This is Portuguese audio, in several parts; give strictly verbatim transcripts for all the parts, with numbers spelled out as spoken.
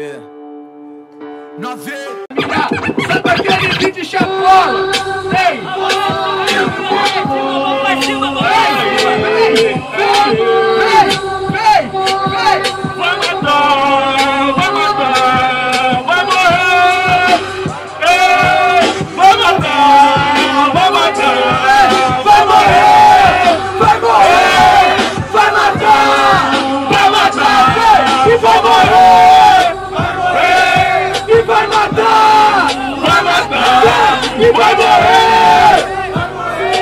Yeah. Nove sai pra aquele D J Chapola. Ei, vamos pra cima, vamos pra cima. Vem, vem, vem, vem. Vai matar, vai matar, vai morrer. Ei, vai matar, vai matar, vai morrer, vai morrer, vai matar, vai matar e vai morrer. E vai morrer! Vai morrer!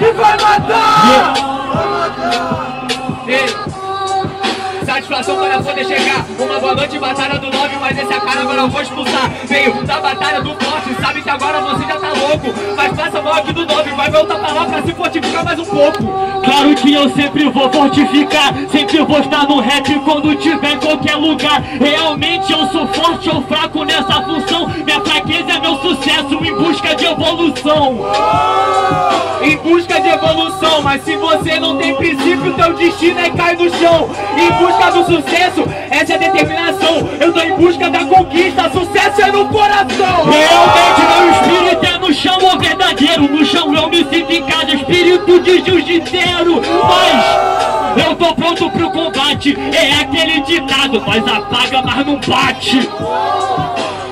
E vai matar! Yeah. Vai matar! Ei. Satisfação para poder chegar. Uma volante batalha do nove, mas esse é a cara, agora eu vou expulsar. Veio da batalha do forte, sabe que agora você já tá louco. Mas passa mal aqui do nove, vai voltar pra lá pra se fortificar mais um pouco. Claro que eu sempre vou fortificar, sempre vou estar no rap quando tiver em qualquer lugar. Realmente eu sou forte ou fraco nessa função. Minha fraqueza é meu sucesso em busca de evolução. Em busca de evolução, mas se você não tem princípio, teu destino é cair no chão. Em busca do sucesso, essa é a determinação. Eu tô em busca da conquista, sucesso é no coração. Realmente meu espírito é no chão, é verdadeiro. No chão eu me sinto em casa, espírito de jiu-jiteiro. Mas eu tô pronto pro combate. É aquele ditado, mas apaga, mas não bate.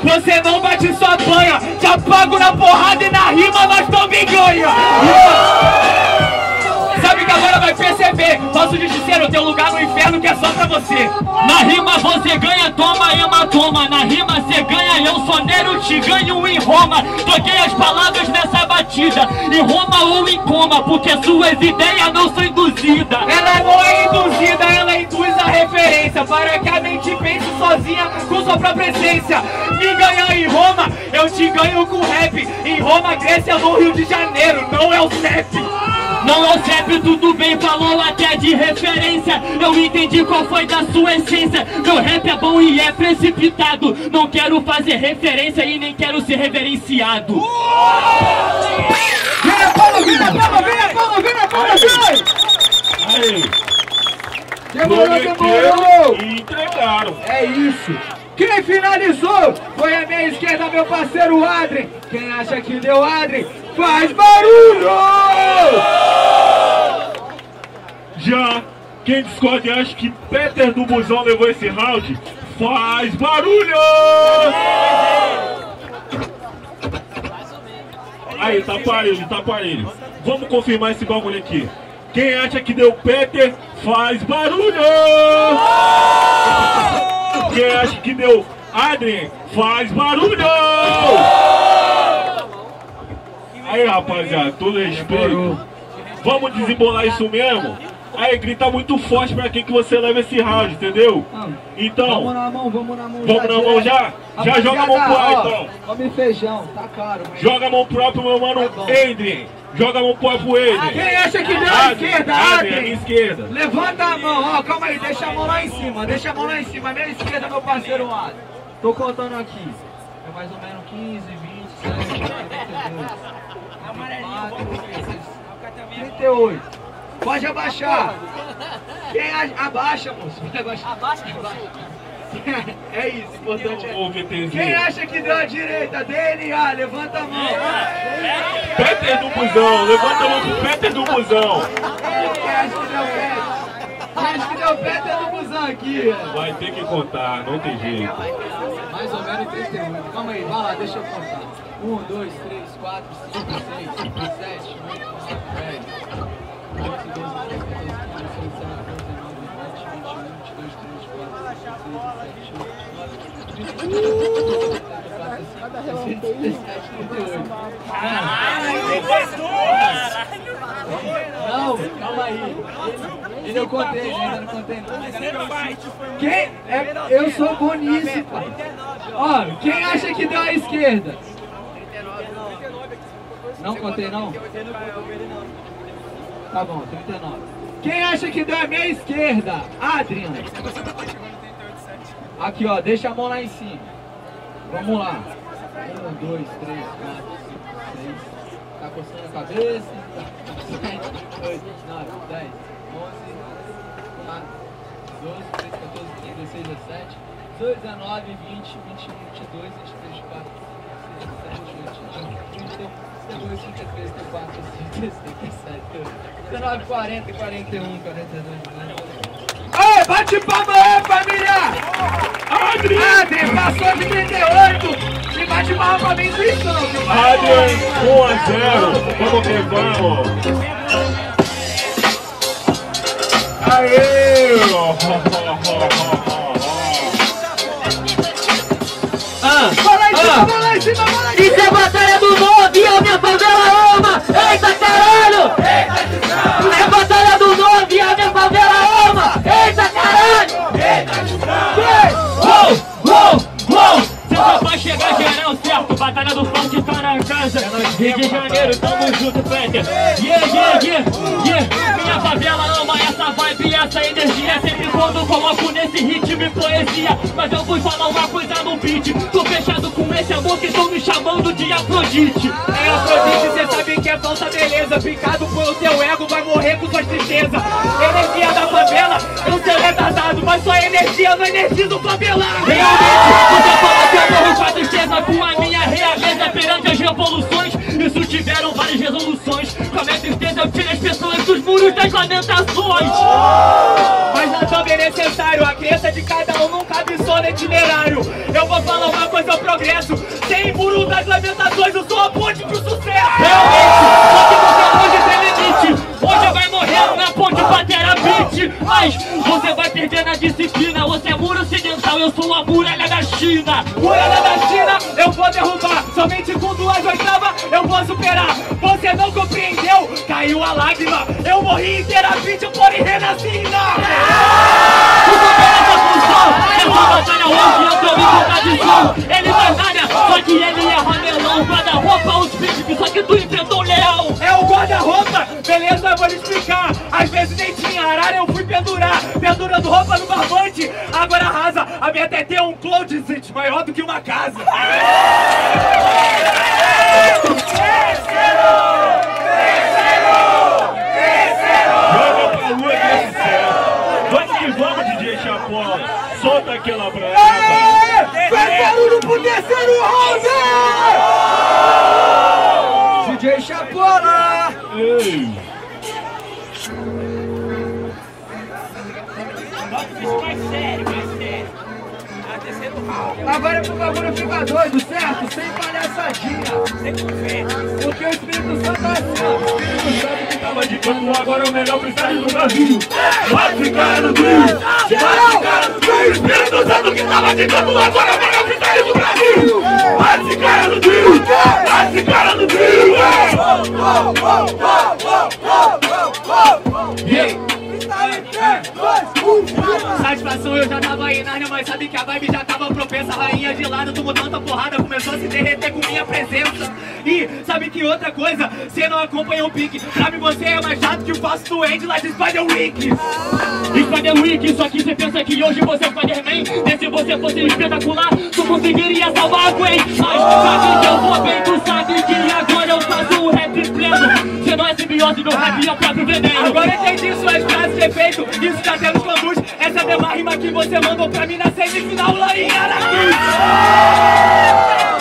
Você não bate, só apanha. Te apago na porrada e na rima nós também ganha. Sabe que agora vai perceber, nosso justiceiro tem um lugar no inferno que é só pra você. Na rima você ganha, toma hematoma. Na rima você ganha, eu soneiro te ganho em Roma. Toquei as palavras nessa batida, em Roma ou em coma, porque suas ideias não são induzidas. Ela não é induzida, ela induz a referência, para que a mente pense sozinha com sua própria essência. Me ganhar em Roma, eu te ganho com rap. Em Roma, Grécia ou Rio de Janeiro, não é o C E P. Não é o C E P, tudo bem, falou até de referência. Eu entendi qual foi da sua essência. Meu rap é bom e é precipitado. Não quero fazer referência e nem quero ser reverenciado. Vem a palma, vem a palma, vem a palma, vem a palma, vem! Demorou, demorou! Entregaram! É isso! Quem finalizou foi a minha esquerda, meu parceiro Adrien. Quem acha que deu Adrien, faz barulho! Já quem discorda e acha que Peter do Busão levou esse round, faz barulho! Aí, tá parelho, tá parelho. Vamos confirmar esse bagulho aqui. Quem acha que deu Peter, faz barulho! Quem acha que deu Adrien, faz barulho! Aí, rapaziada, todo respeito. Vamos desembolar isso mesmo? Aí, grita muito forte pra quem que você leva esse round, entendeu? Então, vamos na mão, vamos na mão, vamos já, na mão já? Já joga a mão pro ar, então. Come feijão, tá caro. Mas... joga a mão próprio, meu mano, é Adrien. Joga a mão pro pro Adrien. Quem acha que deu a esquerda, Adrien? Minha esquerda. Levanta a mão, ó, calma aí, deixa a mão lá em cima, deixa a mão lá em cima, minha esquerda, meu parceiro Adrien. Tô contando aqui, é mais ou menos quinze, vinte, trinta e oito. Pode abaixar. Quem a... abaixa, moço, vai abaixar. Abaixa, abaixa. É isso, importante é. Quem acha que deu a direita, D N A, levanta a mão. Peter do Busão, levanta a mão pro Peter do Busão. Quem acha que deu Peter? Quem acha que deu Peter do Busão aqui? Vai ter que contar, não tem jeito. Mais ou menos trinta e oito. Calma aí, vai lá, deixa eu contar. um, dois, três, quatro, cinco, seis, sete, oito, nove, dez, onze, doze, treze, quatorze, quinze, dezesseis, dezessete, dezoito. Não, calma aí. Ele eu contei, ainda não contei. Quem? Eu sou bom nisso, pai. Ó, quem acha que deu a esquerda? Não contei, não? Tá bom, trinta e nove. Quem acha que deu a minha esquerda? Adrien. Aqui, ó, deixa a mão lá em cima. Vamos lá. Um, dois, três, quatro, cinco, seis. Tá coçando a cabeça. Sete, oito, nove, dez, onze, doze, treze, quatorze, quinze, dezesseis, dezessete. dezenove, vinte, vinte e dois, vinte e três, vinte e quatro, vinte e cinco, vinte e seis, vinte e sete, vinte e oito, vinte e nove, quarenta, quarenta e um, quarenta e dois, quarenta e três. Aê, bate palma aí, família! Adrien! Adrien passou de trinta e oito! Se bate palma pra mim, isso não, viu? Adrien, um a zero! Vamos que vamos! Aê! Ho, ho, ho, ho. Isso é batalha do nove, a minha favela ama. Eita caralho! É batalha do nove, a minha favela ama. Eita caralho! Eita uou, uou, cê só vai chegar geral, certo? Batalha do funk tá na casa. Rio de Janeiro, tamo junto, Peter. Yeah, yeah, yeah, yeah. Minha favela ama essa vibe, essa energia. Sempre quando coloco nesse ritmo e poesia. Mas eu vou falar uma coisa no beat. Tô fechado com esse amor que estão me chamando de Afrodite. É Afrodite, cê sabe que é falsa beleza. Picado pelo teu ego, vai morrer com suas tristezas. Energia da favela, eu sou retardado. Mas só energia não energiza o favelado. Realmente, você fala que eu morro com a tristeza. Com a minha realeza perante as revoluções. Isso tiveram várias resoluções. Com a minha tristeza eu tiro as pessoas dos muros das lamentações. Mas não é também necessário. A crença de cada um não cabe só no itinerário. Eu vou falar uma coisa, eu progresso. Sem muro das lamentações, eu sou a ponte pro sucesso. Realmente, só que você longe tem limite. Hoje vai morrer na ponte pra terapia. Mas você vai perder na disciplina. Você é muro ocidental, eu sou a muralha da China. Muralha da China, eu vou derrubar. Somente com duas oitavas eu vou superar. Você não compreendeu? Caiu a lágrima. Eu morri em terapia, porém renasci na... Essa batalha hoje eu tô me contradição. Ele batalha, só que ele é ramelão. Guarda-roupa, os bichos, só que tu enfrentou o leão. É o guarda-roupa, beleza, vou lhe explicar. Às vezes nem tinha arara, eu fui pendurar. Pendurando roupa no barbante, agora arrasa. A minha T T é um closet maior do que uma casa. Solta aquela brava! Faz barulho pro terceiro round! D J Chapola! Ei! Mais sério, mais sério! Agora pro bagulho fica doido, certo? Sem palhaçadinha! Porque o Espírito Santo tá assim! O Espírito Santo que tava de campo, agora é o melhor freestyle do Brasil! Vai ficar no Rio! Vai ficar no Rio! O Espírito Santo que tava de campo, agora é o melhor freestyle do Brasil! Vai ficar no Rio! Vai ficar no Rio! Satisfação, eu já tava aí, Nárnia, mas sabe que a vibe já tava propensa. Rainha de lado, tomou tanta porrada, começou a se derreter com minha presença. E sabe que outra coisa, cê não acompanha o pique. Sabe, você é mais chato que o passo do Andy lá de Spider-Wick. Spider-Wick, só que cê pensa que hoje você é o Spider-Man. E se você fosse espetacular, tu conseguiria salvar a Gwen. Mas sabe que eu vou bem, tu sabe que agora eu faço o rap pleno. Cê não é simbiose, meu rap é o próprio veneno. Agora entendi suas frases de efeito, isso tá tendo cambus. Essa é a rima que você mandou pra mim na semifinal lá em Aracruz.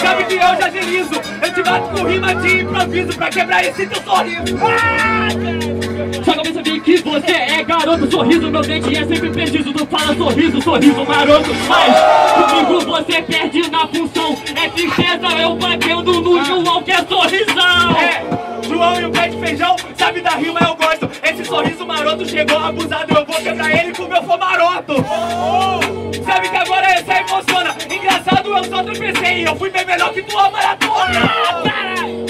Sabe que eu já dirizo, eu te bato com rima de improviso pra quebrar esse teu sorriso. Só que eu percebi que você é garoto, sorriso meu dente é sempre preciso. Não fala sorriso, sorriso maroto. Mas comigo você perde na função. É tristeza eu batendo no João que é sorrisão. É, João e o pé de feijão, sabe da rima eu gosto. Esse sorriso maroto chegou abusado, eu vou quebrar ele com meu fomaroto. Oh, sabe que agora essa emociona. Engraçado, eu só tropecei, eu fui bem melhor que tua maratona.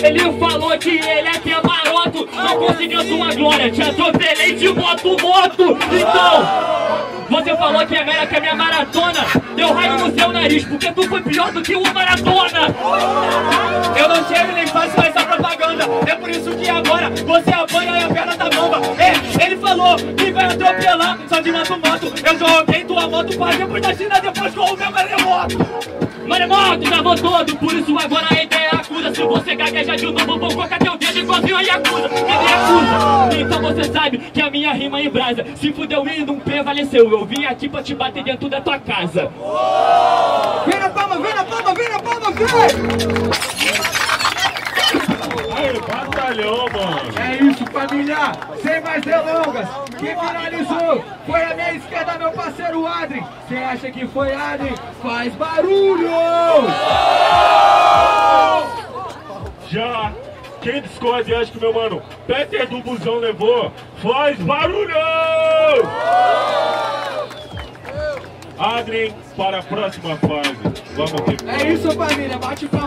Ele falou que ele é que é maroto, não conseguiu sua glória, te atropelei de moto, moto. Então, você falou que é mera que é minha maratona. Deu raio no seu nariz, porque tu foi pior do que uma maratona. Eu não chego nem faço essa propaganda. É por isso que agora você apanha e a perna tá bomba. É, ele falou que vai atropelar, só de mato mato. Eu joguei tua moto pra depois da China, depois com o meu maremoto. Maremoto, travou todo, por isso agora a ideia acuda. Se você gaguejar de novo, vou colocar teu dedo. de golpinho e acusa, me acusa. Então você sabe que a minha rima embrasa. Se fudeu e não prevaleceu, eu vim aqui pra te bater dentro da tua casa. Vem na palma, vem na palma, vem na palma, vem! Aí, batalhou, mano. É isso, família, sem mais delongas. Quem finalizou foi a minha esquerda, meu parceiro Adrien. Você acha que foi Adrien? Faz barulho! Já quem discorde acha que meu mano Peter do Busão levou, faz barulho! Adrien para a próxima fase. Vamos ver. É isso, família, bate palma.